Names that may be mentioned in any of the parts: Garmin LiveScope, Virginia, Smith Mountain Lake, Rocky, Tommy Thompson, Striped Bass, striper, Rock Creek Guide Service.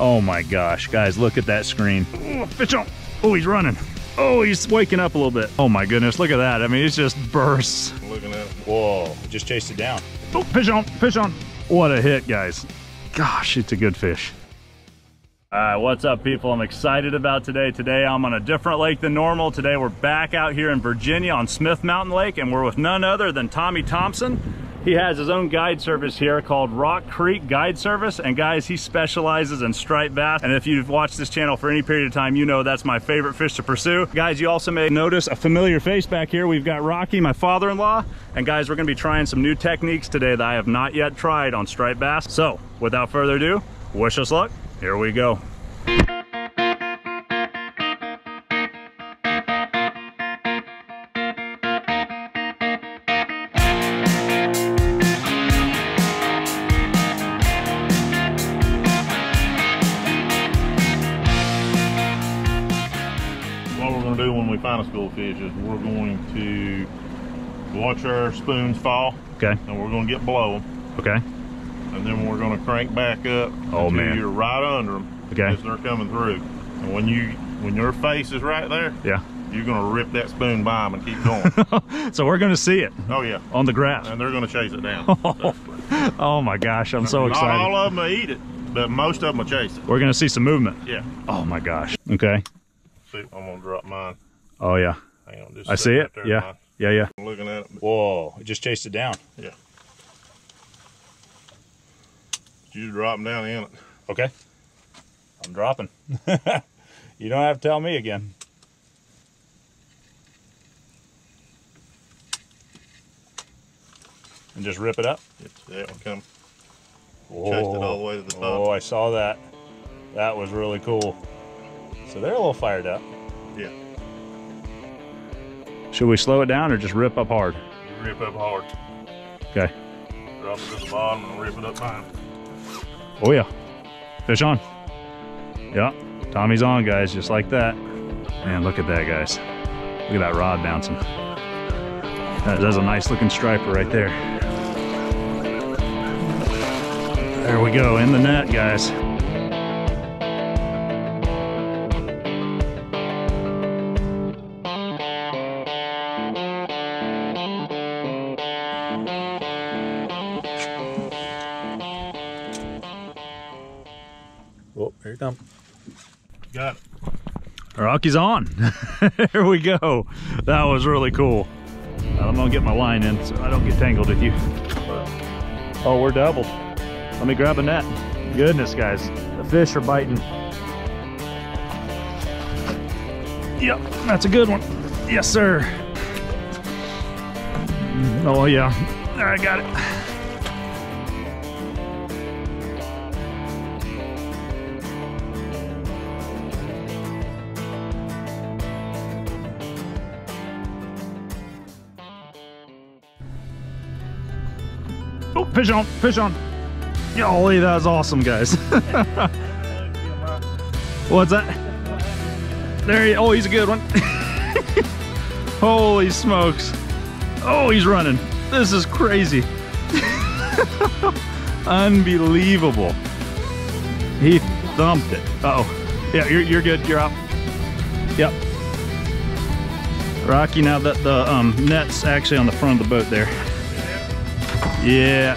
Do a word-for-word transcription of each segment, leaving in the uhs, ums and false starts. Oh my gosh, guys, look at that screen. Oh, fish on. Oh, he's running. Oh, he's waking up a little bit. Oh my goodness, look at that. I mean, it just bursts. I'm looking at it. Whoa, just chased it down. Oh, fish on, fish on. What a hit, guys. Gosh, it's a good fish. All right, what's up, people? I'm excited about today. Today, I'm on a different lake than normal. Today, we're back out here in Virginia on Smith Mountain Lake, and we're with none other than Tommy Thompson. He has his own guide service here called Rock Creek Guide Service, and guys, he specializes in striped bass, and if you've watched this channel for any period of time, you know that's my favorite fish to pursue. Guys, you also may notice a familiar face back here. We've got Rocky, my father-in-law, and guys, we're gonna be trying some new techniques today that I have not yet tried on striped bass. So, without further ado, wish us luck. Here we go. Find a school fish is we're going to watch our spoons fall, okay, and we're going to get below them, okay, and then we're going to crank back up oh until man you're right under them, okay, as they're coming through, and when you when your face is right there, yeah, you're going to rip that spoon by them and keep going. So we're going to see it, oh yeah, on the grass, and they're going to chase it down. So. Oh my gosh, I'm so excited. Not all of them will eat it, but most of them will chase it. We're going to see some movement. Yeah. Oh my gosh. Okay, see, I'm going to drop mine. Oh yeah, hang on, just I see it. Right, yeah, yeah, yeah. I'm looking at it. Whoa, it just chased it down. Yeah. You drop them down in it. Okay. I'm dropping. You don't have to tell me again. And just rip it up. Yeah, that one come. Whoa. Chased it all the way to the top. Oh, I saw that. That was really cool. So they're a little fired up. Yeah. Should we slow it down or just rip up hard? You rip up hard. Okay. Drop it to the bottom and rip it up high. Oh yeah. Fish on. Yeah. Tommy's on, guys, just like that. Man, look at that, guys. Look at that rod bouncing. That, that's a nice looking striper right there. There we go, in the net, guys. Come. Got it. Rocky's on. Here we go. That was really cool. I'm gonna get my line in so I don't get tangled with you. Oh, we're doubled. Let me grab a net. Goodness, guys, the fish are biting. Yep, that's a good one. Yes, sir. Oh yeah. All right, got it. Oh, fish on, fish on. Golly, that was awesome, guys. What's that? There he, oh, he's a good one. Holy smokes. Oh, he's running. This is crazy. Unbelievable. He thumped it. Uh-oh. Yeah, you're, you're good, you're out. Yep. Rocky, now that the um, net's actually on the front of the boat there. Yeah.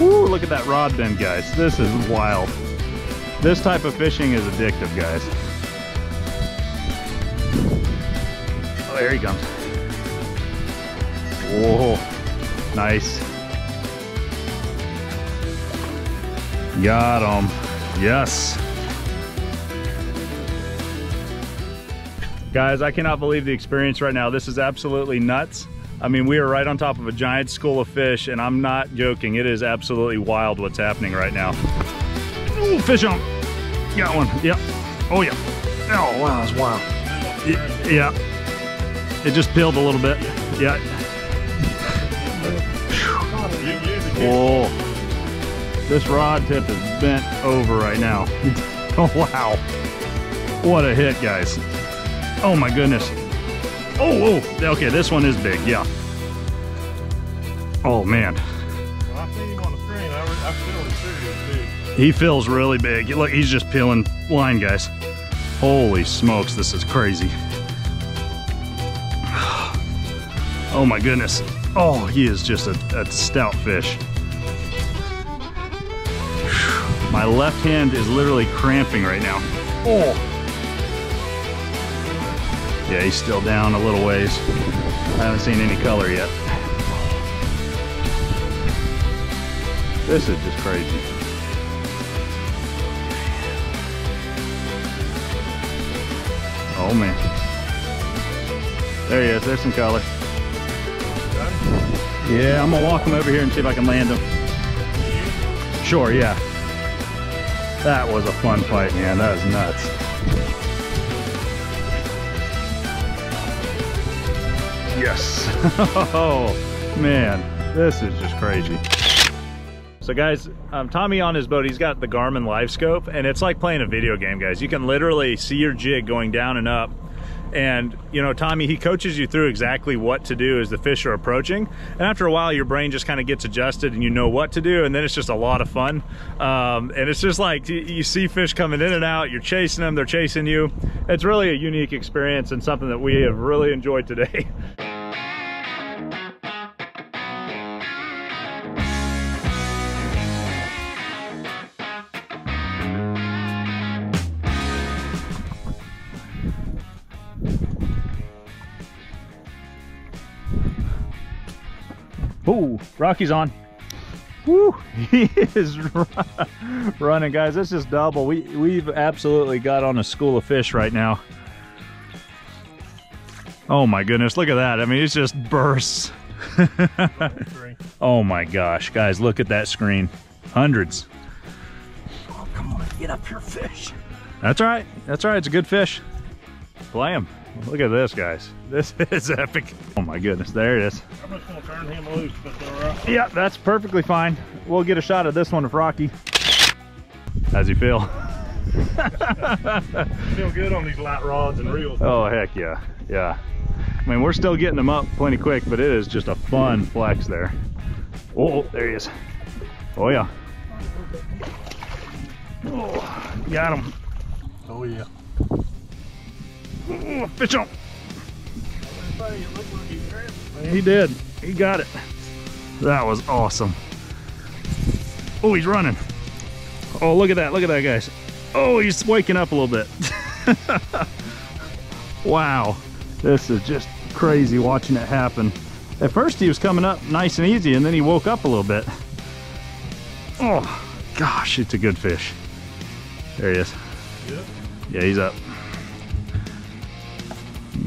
Woo, look at that rod bend, guys. This is wild. This type of fishing is addictive, guys. Oh, here he comes. Whoa, nice. Got him, yes. Guys, I cannot believe the experience right now. This is absolutely nuts. I mean, we are right on top of a giant school of fish, and I'm not joking. It is absolutely wild what's happening right now. Ooh, fish on. Got one. Yep. Oh, yeah. Oh, wow, that's wild. It, yeah. It just peeled a little bit. Yeah. Whoa. This rod tip is bent over right now. Oh, wow. What a hit, guys. Oh, my goodness. Oh, oh, okay, this one is big, yeah. Oh, man. Well, I seen him on the screen. I, I He feels really big. Look, he's just peeling line, guys. Holy smokes, this is crazy. Oh my goodness. Oh, he is just a, a stout fish. Whew. My left hand is literally cramping right now. Oh. Yeah, he's still down a little ways. I haven't seen any color yet. This is just crazy. Oh man. There he is, there's some color. Yeah, I'm gonna walk him over here and see if I can land him. Sure, yeah. That was a fun fight, man, that was nuts. Yes, oh man, this is just crazy. So guys, um, Tommy on his boat, he's got the Garmin LiveScope, and it's like playing a video game, guys. You can literally see your jig going down and up. And, you know, Tommy, he coaches you through exactly what to do as the fish are approaching. And after a while, your brain just kind of gets adjusted and you know what to do. And then it's just a lot of fun. Um, and it's just like, you, you see fish coming in and out, you're chasing them, they're chasing you. It's really a unique experience and something that we have really enjoyed today. Ooh, Rocky's on. Woo, he is run, running, guys. This is double. We, we've absolutely got on a school of fish right now. Oh my goodness, look at that. I mean, it's just bursts. Oh my gosh, guys, look at that screen. Hundreds. Oh, come on, get up your fish. That's right, that's right, it's a good fish. Play him. Look at this, guys. This is epic. Oh my goodness, there it is. I'm just gonna turn him loose, but it's all right. Yeah, that's perfectly fine. We'll get a shot of this one with Rocky. How's he feel? Feel good on these light rods and reels. Oh heck yeah, yeah. I mean, we're still getting them up plenty quick, but it is just a fun flex there. Oh, there he is. Oh yeah. Oh, got him. Oh yeah. Ooh, fish on. He did. He got it. That was awesome. Oh, he's running. Oh, look at that. Look at that, guys. Oh, he's waking up a little bit. Wow. This is just crazy watching it happen. At first, he was coming up nice and easy, and then he woke up a little bit. Oh, gosh, it's a good fish. There he is. Yep. Yeah, he's up.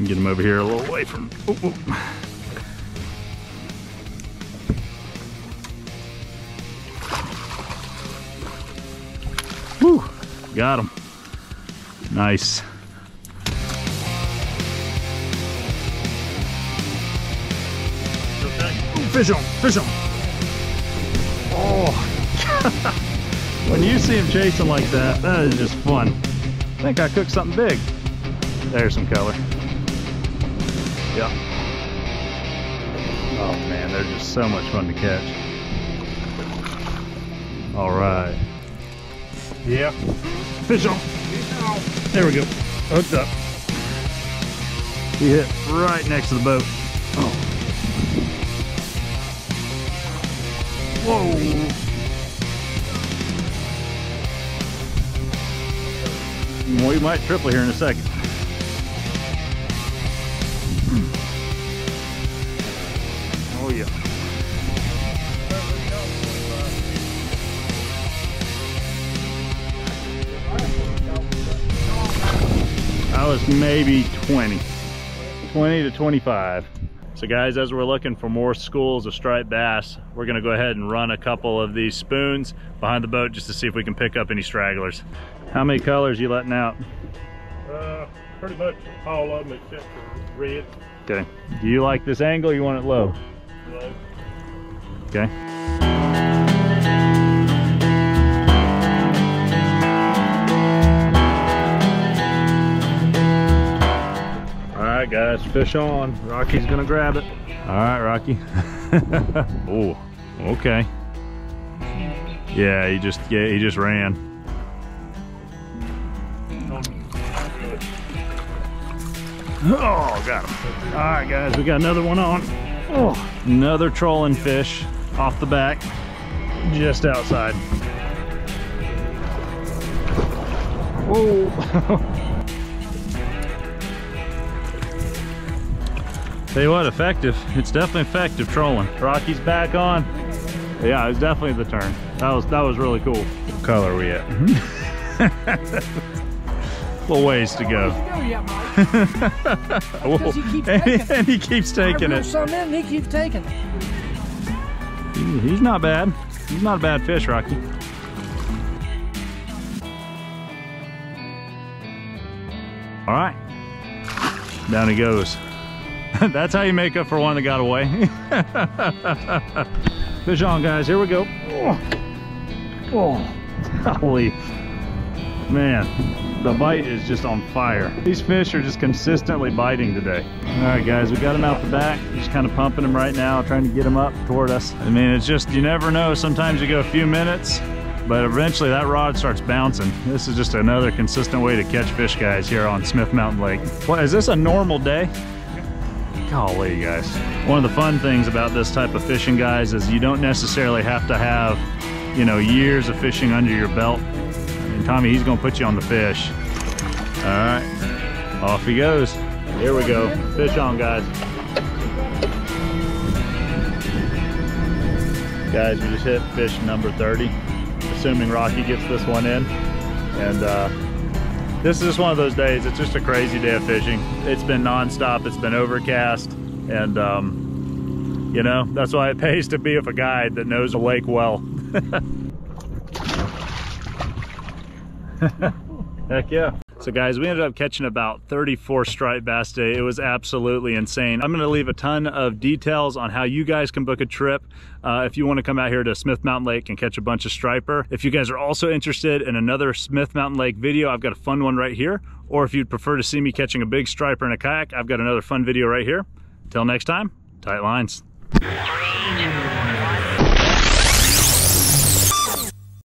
Get him over here a little away from. Oh, oh. Whew, got him. Nice. Ooh, fish on, fish on. Oh, when you see him chasing like that, that is just fun. I think I cooked something big. There's some color. Yeah. Oh man, they're just so much fun to catch. All right. Yeah. Fish on. There we go. Hooked up. He hit right next to the boat. Oh. Whoa. We might triple here in a second. Oh yeah. I was maybe twenty to twenty-five. So guys, as we're looking for more schools of striped bass, we're gonna go ahead and run a couple of these spoons behind the boat just to see if we can pick up any stragglers. How many colors are you letting out? Uh, pretty much all of them except for red. Okay, do you like this angle or you want it low? Low. Okay. All right guys, fish on. Rocky's gonna grab it. All right, Rocky. Oh, okay. Yeah, he just yeah, he just ran. Oh, got him. All right, guys, we got another one on. Oh, another trolling fish off the back, just outside. Whoa. Tell you what, effective. It's definitely effective trolling. Rocky's back on. Yeah, it was definitely the turn. That was, that was really cool. What color are we at? Mm-hmm. Little ways to go. And he keeps taking it. Some in, he keeps taking it. He, he's not bad. He's not a bad fish, Rocky. All right, down he goes. That's how you make up for one that got away. Fish on, guys. Here we go. Oh, oh. Holy man. The bite is just on fire. These fish are just consistently biting today. All right, guys, we got them out the back. Just kind of pumping them right now, trying to get them up toward us. I mean, it's just, you never know. Sometimes you go a few minutes, but eventually that rod starts bouncing. This is just another consistent way to catch fish, guys, here on Smith Mountain Lake. What, is this a normal day? Golly, guys. One of the fun things about this type of fishing, guys, is you don't necessarily have to have, you know, years of fishing under your belt. Tommy, he's gonna put you on the fish. All right, off he goes. Here we go, fish on, guys. Guys, we just hit fish number thirty, assuming Rocky gets this one in. And uh, this is just one of those days, it's just a crazy day of fishing. It's been nonstop, it's been overcast, and um, you know, that's why it pays to be with a guide that knows the lake well. Heck yeah. So guys, we ended up catching about thirty-four striped bass today. It was absolutely insane. I'm gonna leave a ton of details on how you guys can book a trip uh, if you wanna come out here to Smith Mountain Lake and catch a bunch of striper. If you guys are also interested in another Smith Mountain Lake video, I've got a fun one right here. Or if you'd prefer to see me catching a big striper in a kayak, I've got another fun video right here. Till next time, tight lines. Three, two.